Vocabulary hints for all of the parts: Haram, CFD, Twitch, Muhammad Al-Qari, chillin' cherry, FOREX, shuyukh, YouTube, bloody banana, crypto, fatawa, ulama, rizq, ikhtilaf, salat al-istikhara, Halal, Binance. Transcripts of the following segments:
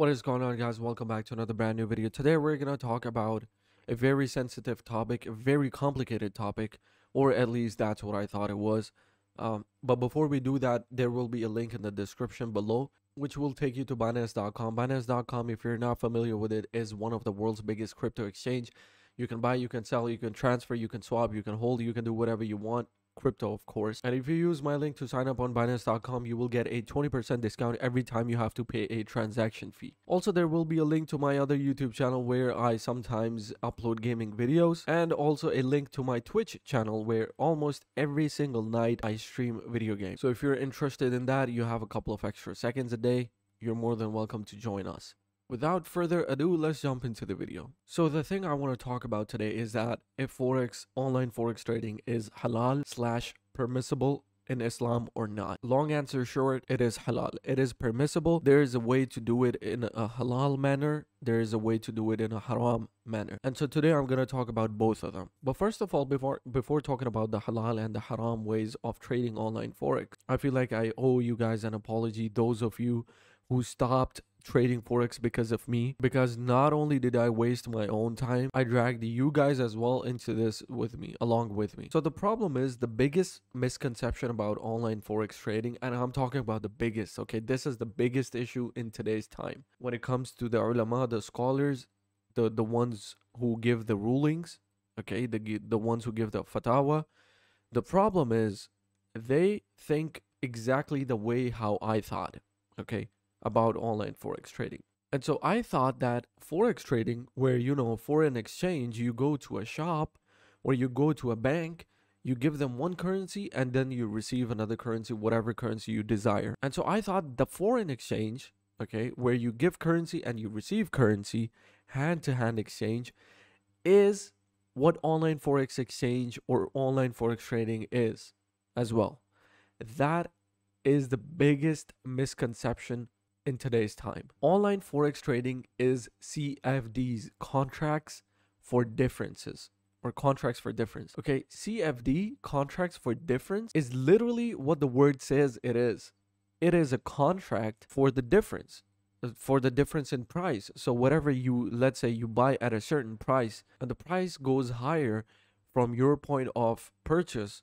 What is going on, guys? Welcome back to another brand new video. Today we're gonna talk about a very sensitive topic, a very complicated topic, or at least that's what I thought it was. But before we do that, there will be a link in the description below which will take you to Binance.com. Binance.com, if you're not familiar with it, is one of the world's biggest crypto exchange. You can buy, you can sell, you can transfer, you can swap, you can hold, you can do whatever you want, crypto of course. And if you use my link to sign up on Binance.com, you will get a 20% discount every time you have to pay a transaction fee. Also, there will be a link to my other YouTube channel where I sometimes upload gaming videos, and also a link to my Twitch channel where almost every single night I stream video games. So if you're interested in that, you have a couple of extra seconds a day, you're more than welcome to join us. Without further ado, let's jump into the video. So the thing I want to talk about today is that if forex, online forex trading is halal / permissible in Islam or not. Long answer short, it is halal. It is permissible. There is a way to do it in a halal manner. There is a way to do it in a haram manner. And so today I'm going to talk about both of them. But first of all, before talking about the halal and the haram ways of trading online forex, I feel like I owe you guys an apology, those of you who stopped trading forex because of me, because not only did I waste my own time, I dragged you guys as well into this with me, along with me. So the problem is, the biggest misconception about online forex trading, and I'm talking about the biggest, okay, this is the biggest issue in today's time when it comes to the ulama, the scholars, the ones who give the rulings, okay, the ones who give the fatawa. The problem is they think exactly the way how I thought, okay, about online forex trading. And so I thought that forex trading, where, you know, foreign exchange, you go to a shop or you go to a bank, you give them one currency and then you receive another currency, whatever currency you desire. And so I thought the foreign exchange, okay, where you give currency and you receive currency, hand-to-hand exchange, is what online forex exchange or online forex trading is as well. That is the biggest misconception in today's time. Online forex trading is CFDs, contracts for differences, or contracts for difference. Okay, CFD, contracts for difference, is literally what the word says it is. It is a contract for the difference, for the difference in price. So whatever you, let's say you buy at a certain price and the price goes higher from your point of purchase,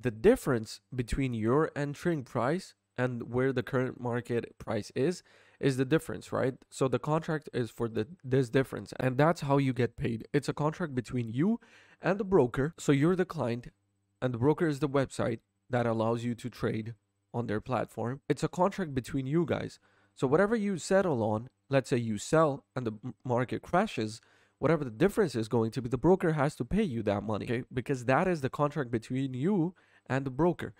the difference between your entering price and where the current market price is the difference, right? So the contract is for this difference, and that's how you get paid. It's a contract between you and the broker. So you're the client and the broker is the website that allows you to trade on their platform. It's a contract between you guys. So whatever you settle on, let's say you sell and the market crashes, whatever the difference is going to be, the broker has to pay you that money, okay? Because that is the contract between you and the broker.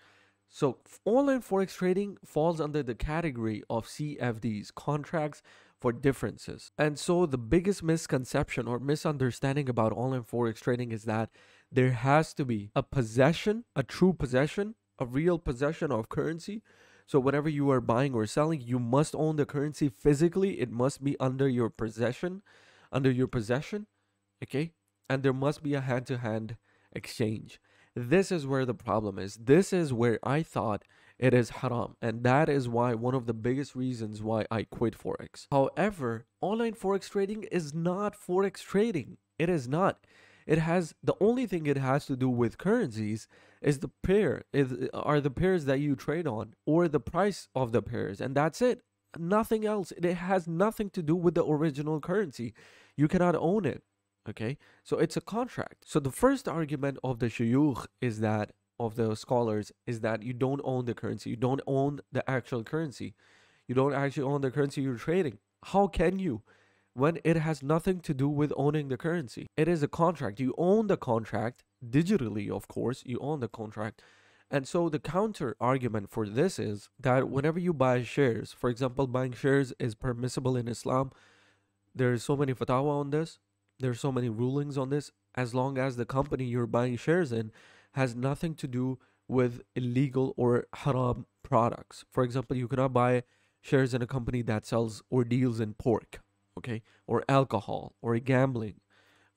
So online forex trading falls under the category of CFDs, contracts for differences. And so the biggest misconception or misunderstanding about online forex trading is that there has to be a possession, a true possession, a real possession of currency. So whenever you are buying or selling, you must own the currency physically. It must be under your possession, okay? And there must be a hand-to-hand exchange. This is where the problem is. This is where I thought it is haram, and that is why, one of the biggest reasons why I quit forex. However, online forex trading is not forex trading. It is not. It has, the only thing it has to do with currencies is the pair, are the pairs that you trade on, or the price of the pairs, and that's it. Nothing else. It has nothing to do with the original currency. You cannot own it. Okay, so it's a contract. So the first argument of the shuyukh is that, of the scholars, is that you don't own the currency. You don't own the actual currency. You don't actually own the currency you're trading. How can you, when it has nothing to do with owning the currency? It is a contract. You own the contract digitally, of course. You own the contract. And so the counter argument for this is that whenever you buy shares, for example, buying shares is permissible in Islam. There is so many fatawa on this. There's so many rulings on this, as long as the company you're buying shares in has nothing to do with illegal or haram products. For example, you cannot buy shares in a company that sells or deals in pork, okay, or alcohol or gambling,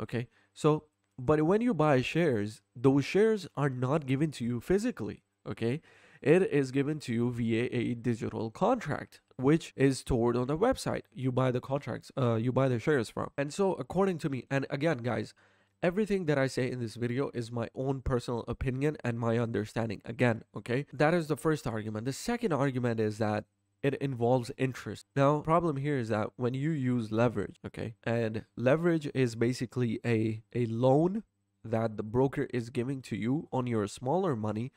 okay? So, but when you buy shares, those shares are not given to you physically, okay? It is given to you via a digital contract, which is stored on the website you buy the contracts, you buy the shares from. And so according to me, and again guys, everything that I say in this video is my own personal opinion and my understanding again, okay? That is the first argument. The second argument is that it involves interest. Now, problem here is that when you use leverage, okay, and leverage is basically a loan that the broker is giving to you on your smaller money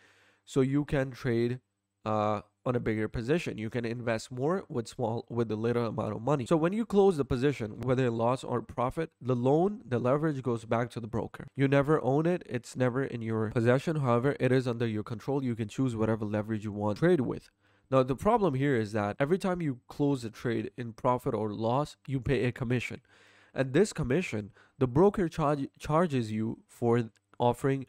so you can trade on a bigger position. You can invest more with a little amount of money. So when you close the position, whether loss or profit, the leverage goes back to the broker. You never own it. It's never in your possession. However, it is under your control. You can choose whatever leverage you want to trade with. Now, the problem here is that every time you close a trade in profit or loss, you pay a commission. And this commission, the broker charges you for offering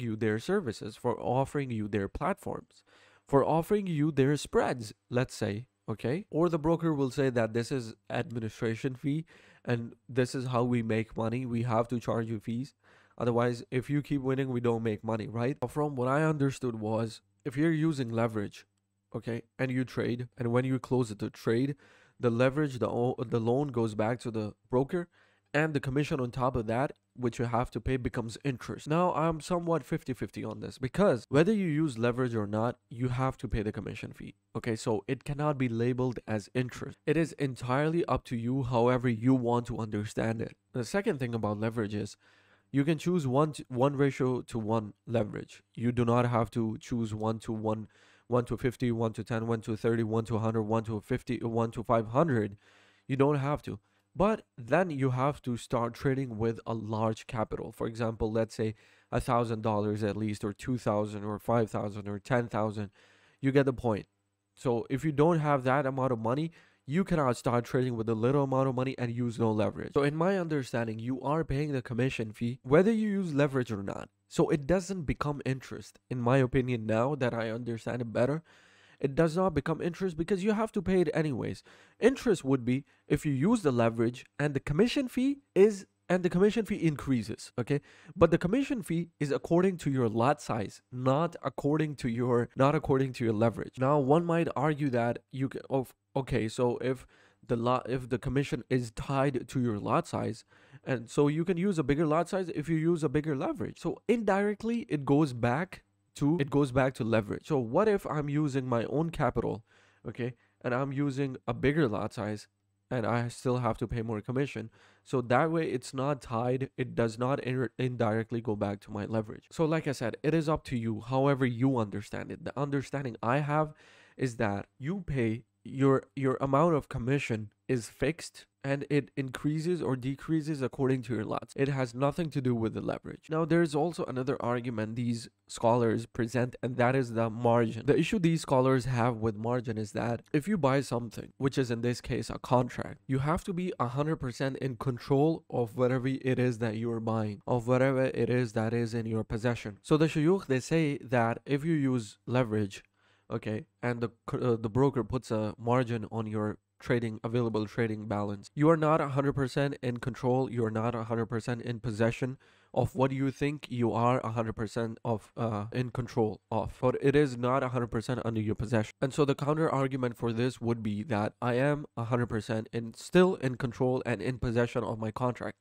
you their services, for offering you their platforms, for offering you their spreads, let's say, okay? Or the broker will say that this is administration fee and this is how we make money. We have to charge you fees. Otherwise, if you keep winning, we don't make money, right? From what I understood was, if you're using leverage, okay, and you trade, and when you close the trade, the leverage, the loan goes back to the broker, and the commission on top of that, which you have to pay, becomes interest. Now, I'm somewhat 50-50 on this, because whether you use leverage or not, you have to pay the commission fee. Okay, so it cannot be labeled as interest. It is entirely up to you, however you want to understand it. The second thing about leverage is, you can choose one ratio to one leverage. You do not have to choose 1 to 1, 1 to 50, 1 to 10, 1 to 30, 1 to 100, 1 to 50, 1 to 500. You don't have to. But then you have to start trading with a large capital. For example, let's say $1,000 at least, or $2,000, or $5,000, or $10,000. You get the point. So if you don't have that amount of money, you cannot start trading with a little amount of money and use no leverage. So in my understanding, you are paying the commission fee whether you use leverage or not. So it doesn't become interest. In my opinion, now that I understand it better, it does not become interest because you have to pay it anyways. Interest would be if you use the leverage and the commission fee increases, okay? But the commission fee is according to your lot size, not according to your leverage. Now, one might argue that you can, okay, so if the commission is tied to your lot size, and so you can use a bigger lot size if you use a bigger leverage. So indirectly, it goes back to leverage. So what if I'm using my own capital, okay, and I'm using a bigger lot size, and I still have to pay more commission? So that way it's not tied. It does not indirectly go back to my leverage. So like I said, it is up to you, however you understand it. The understanding I have is that you pay your amount of commission is fixed, and it increases or decreases according to your lots. It has nothing to do with the leverage. Now, there is also another argument these scholars present, and that is the margin. The issue these scholars have with margin is that if you buy something, which is in this case a contract, you have to be 100% in control of whatever it is that you are buying, of whatever it is that is in your possession. So the shuyukh, they say that if you use leverage, okay, and the broker puts a margin on your available trading balance, you are not 100% in control. You are not 100% in possession of what you think you are 100% of in control of, but it is not 100% under your possession. And so the counter argument for this would be that I am 100% still in control and in possession of my contract.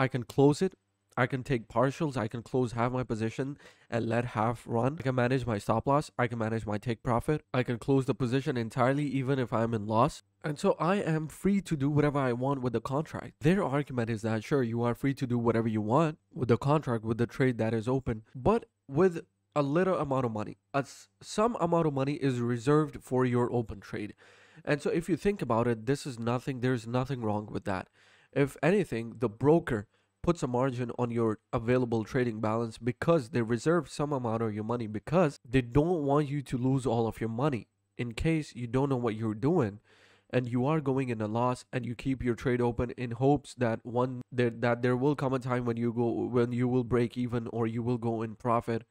I can close it. I can take partials. I can close half my position and let half run. I can manage my stop loss. I can manage my take profit. I can close the position entirely even if I'm in loss. And so I am free to do whatever I want with the contract. Their argument is that, sure, you are free to do whatever you want with the contract, with the trade that is open, but with a little amount of money. Some amount of money is reserved for your open trade. And so if you think about it, there's nothing wrong with that. If anything, the broker puts a margin on your available trading balance because they reserve some amount of your money, because they don't want you to lose all of your money in case you don't know what you're doing and you are going in a loss, and you keep your trade open in hopes that there will come a time when you will break even, or you will go in profit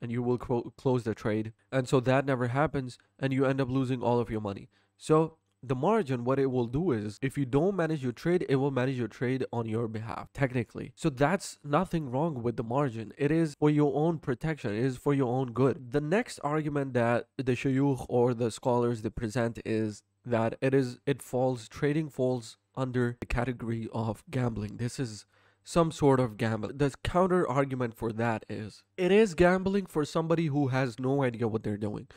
and you will close the trade. And so that never happens, and you end up losing all of your money. So the margin, what it will do is, if you don't manage your trade, it will manage your trade on your behalf, technically. So that's nothing wrong with the margin. It is for your own protection. It is for your own good. The next argument that the shuyukh or the scholars they present is that trading falls under the category of gambling. This is some sort of gamble. The counter argument for that is it is gambling for somebody who has no idea what they're doing.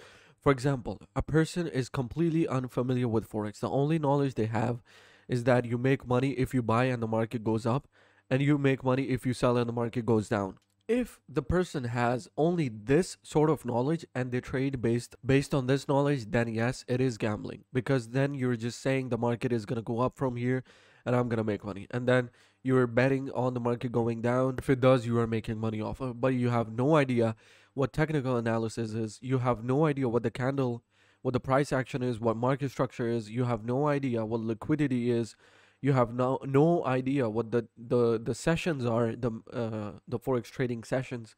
For example, a person is completely unfamiliar with Forex. The only knowledge they have is that you make money if you buy and the market goes up, and you make money if you sell and the market goes down. If the person has only this sort of knowledge and they trade based on this knowledge, then yes, it is gambling, because then you're just saying the market is going to go up from here and I'm going to make money. And then you're betting on the market going down. If it does, you are making money off of it, but you have no idea what technical analysis is. You have no idea what the candle, what the price action is, what market structure is. You have no idea what liquidity is. You have no idea what the sessions are, the Forex trading sessions,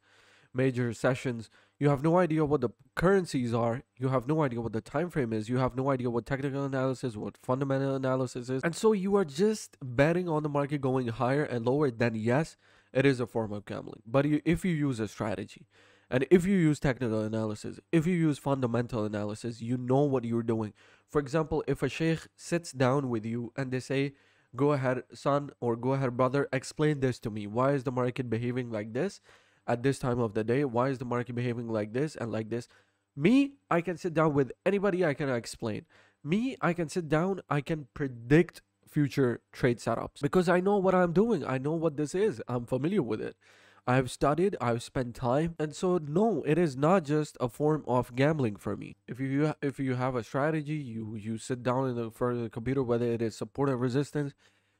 major sessions. You have no idea what the currencies are. You have no idea what the time frame is. You have no idea what technical analysis, what fundamental analysis is. And so you are just betting on the market going higher and lower. Then yes, it is a form of gambling. But if you use a strategy, and if you use technical analysis, if you use fundamental analysis, you know what you're doing. For example, if a sheikh sits down with you and they say, go ahead son, or go ahead brother, explain this to me. Why is the market behaving like this at this time of the day? Why is the market behaving like this and like this? Me, I can sit down with anybody, I can explain. Me, I can sit down, I can predict future trade setups because I know what I'm doing. I know what this is. I'm familiar with it. I've studied, I've spent time. And so no, it is not just a form of gambling for me. If you have a strategy, you sit down in front of the computer, whether it is support and resistance,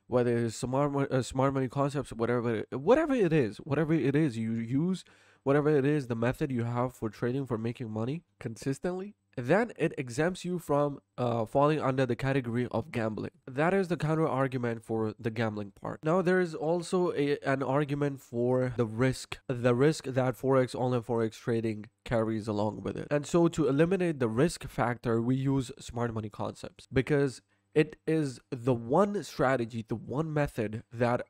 whether it is smart money concepts, whatever it is, you use whatever it is, the method you have for trading, for making money consistently, then it exempts you from falling under the category of gambling. That is the counter argument for the gambling part. Now there is also an argument for the risk that Forex, online Forex trading carries along with it. And so to eliminate the risk factor, we use smart money concepts because it is the one strategy, the one method that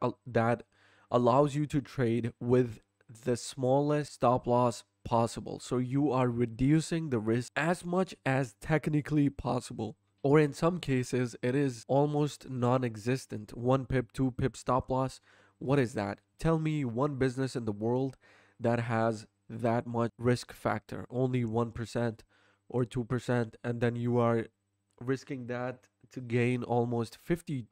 allows you to trade with the smallest stop loss possible. So you are reducing the risk as much as technically possible, or in some cases it is almost non-existent. 1 pip 2 pip stop loss. What is that? Tell me one business in the world that has that much risk factor, only 1% or 2%, and then you are risking that to gain almost 50%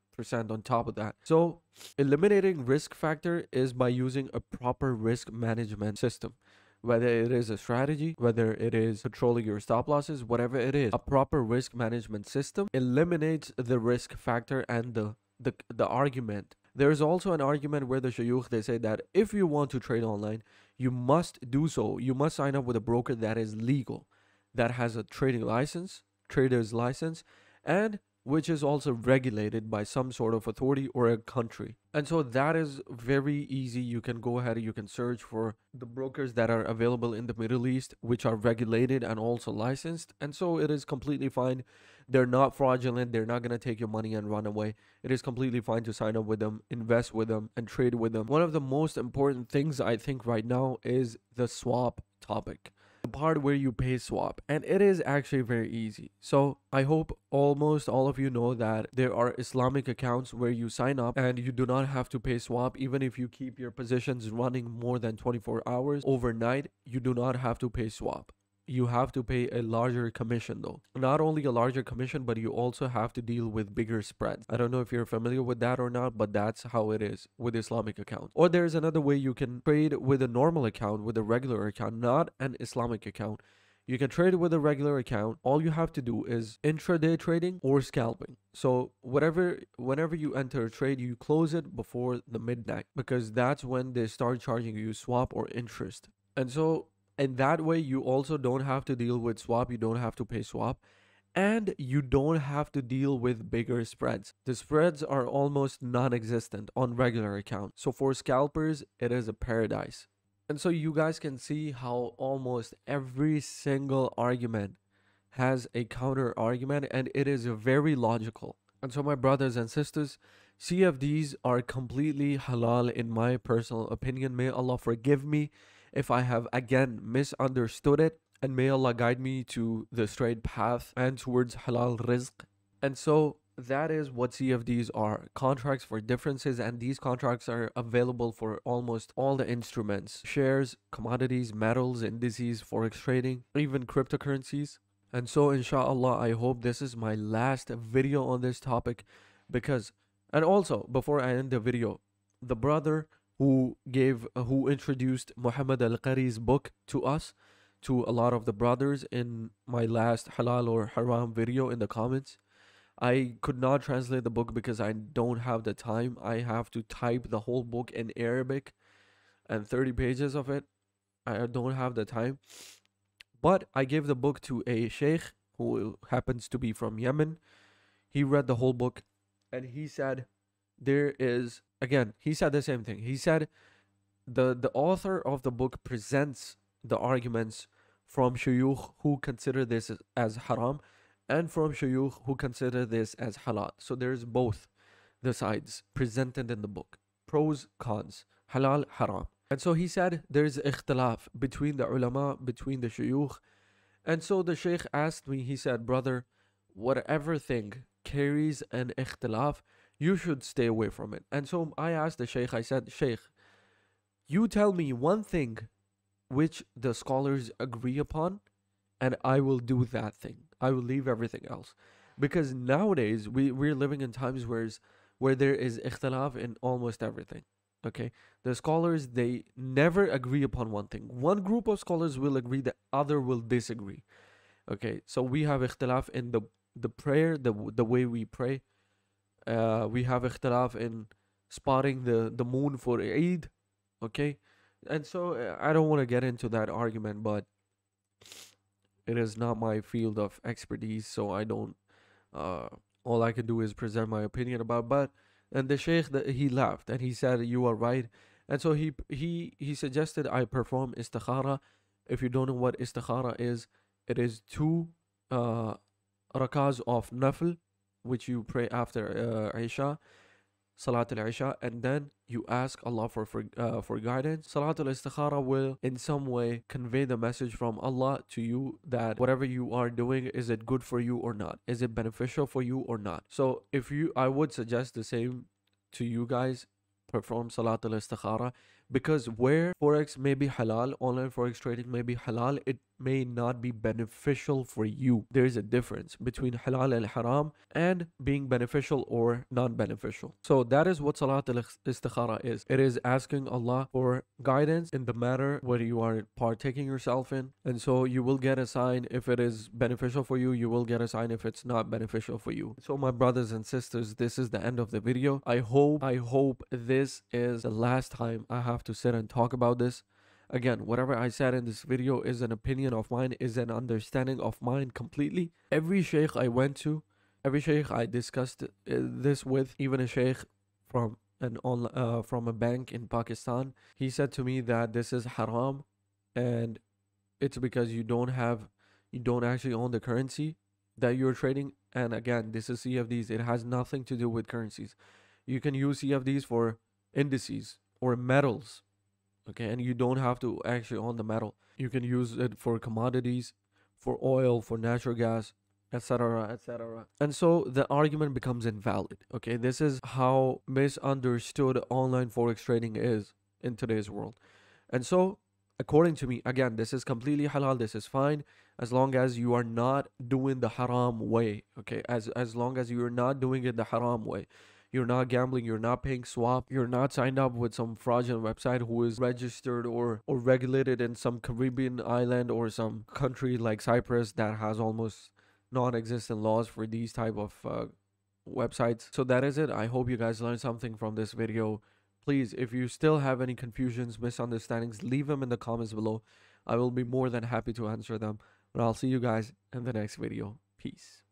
on top of that. So eliminating risk factor is by using a proper risk management system, whether it is a strategy, whether it is controlling your stop losses, whatever it is. A proper risk management system eliminates the risk factor and the argument. There is also an argument where the shayukh, they say that if you want to trade online, you must do so. You must sign up with a broker that is legal, that has a trading license, trader's license, and which is also regulated by some sort of authority or a country. And so that is very easy. You can go ahead, you can search for the brokers that are available in the Middle East, which are regulated and also licensed. And so it is completely fine. They're not fraudulent. They're not going to take your money and run away. It is completely fine to sign up with them, invest with them, and trade with them. One of the most important things I think right now is the swap topic, the part where you pay swap, and it is actually very easy. So I hope almost all of you know that there are Islamic accounts where you sign up and you do not have to pay swap. Even if you keep your positions running more than 24 hours overnight, you do not have to pay swap. You have to pay a larger commission though. Not only a larger commission, but you also have to deal with bigger spreads. I don't know if you're familiar with that or not, but that's how it is with Islamic account. Or there's another way you can trade with a normal account, with a regular account, not an Islamic account. You can trade with a regular account. All you have to do is intraday trading or scalping. So whenever you enter a trade, you close it before the midnight, because that's when they start charging you swap or interest. And so and that way, you also don't have to deal with swap. You don't have to pay swap, and you don't have to deal with bigger spreads. The spreads are almost non-existent on regular accounts. So for scalpers, it is a paradise. And so you guys can see how almost every single argument has a counter argument, and it is very logical. And so my brothers and sisters, CFDs are completely halal in my personal opinion. May Allah forgive me if I have again misunderstood it, and may Allah guide me to the straight path and towards halal rizq And so that is what CFDs are, contracts for differences, and these contracts are available for almost all the instruments: shares, commodities, metals, indices, forex trading, even cryptocurrencies. And so inshallah, I hope this is my last video on this topic, because, and also before I end the video, the brother who introduced Muhammad Al-Qari's book to us, to a lot of the brothers in my last Halal or Haram video in the comments, I could not translate the book because I don't have the time. I have to type the whole book in Arabic, and 30 pages of it. I don't have the time. But I gave the book to a sheikh who happens to be from Yemen. He read the whole book, and he said, there is, again, he said the same thing. He said, the author of the book presents the arguments from shuyukh who consider this as haram, and from shuyukh who consider this as halal. So there's both the sides presented in the book, pros, cons, halal, haram. And so he said there's ikhtilaf between the ulama, between the shuyukh. And so the sheikh asked me, he said, brother, whatever thing carries an ikhtilaf, you should stay away from it. And so I asked the sheikh, I said, sheikh, you tell me one thing which the scholars agree upon, and I will do that thing. I will leave everything else. Because nowadays, we're living in times where there is ikhtilaf in almost everything. Okay? The scholars, they never agree upon one thing. One group of scholars will agree, the other will disagree. Okay? So we have ikhtilaf in the prayer, the way we pray. We have ikhtilaf in spotting the moon for Eid. Okay? And so I don't want to get into that argument, but it is not my field of expertise, so I don't, all I can do is present my opinion about. But, and the sheikh, he laughed and he said, you are right. And so he suggested I perform istikhara. If you don't know what istikhara is, it is 2 rakahs of nafl, which you pray after Isha, salat al-Isha, and then you ask Allah for guidance. Salat al-istikhara will in some way convey the message from Allah to you that whatever you are doing, is it good for you or not? Is it beneficial for you or not? So if you, I would suggest the same to you guys, perform salat al-istikhara, because where forex may be halal, online forex trading may be halal, it may not be beneficial for you. There is a difference between halal and haram and being beneficial or non-beneficial. So that is what salat al-istikhara is. It is asking Allah for guidance in the matter where you are partaking yourself in, and so you will get a sign if it is beneficial for you, you will get a sign if it's not beneficial for you. So my brothers and sisters, this is the end of the video. I hope this is the last time I have to sit and talk about this. Again, whatever I said in this video is an opinion of mine, is an understanding of mine completely. Every sheikh I went to, every sheikh I discussed this with, even a sheikh from a bank in Pakistan, he said to me that this is haram, and it's because you don't actually own the currency that you're trading. And again, this is CFDs. It has nothing to do with currencies. You can use CFDs for indices or metals, okay, and you don't have to actually own the metal. You can use it for commodities, for oil, for natural gas, etc., etc. And so the argument becomes invalid. Okay, this is how misunderstood online forex trading is in today's world. And so according to me, again, this is completely halal, this is fine, as long as you are not doing the haram way. Okay, as long as you're not doing it the haram way, you're not gambling, you're not paying swap, you're not signed up with some fraudulent website who is registered or regulated in some Caribbean island or some country like Cyprus that has almost non-existent laws for these type of websites. So that is it. I hope you guys learned something from this video. Please, if you still have any confusions, misunderstandings, leave them in the comments below. I will be more than happy to answer them. But I'll see you guys in the next video. Peace.